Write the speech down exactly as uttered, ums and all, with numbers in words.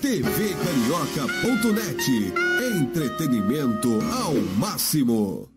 T V Carioca ponto net. Entretenimento ao máximo.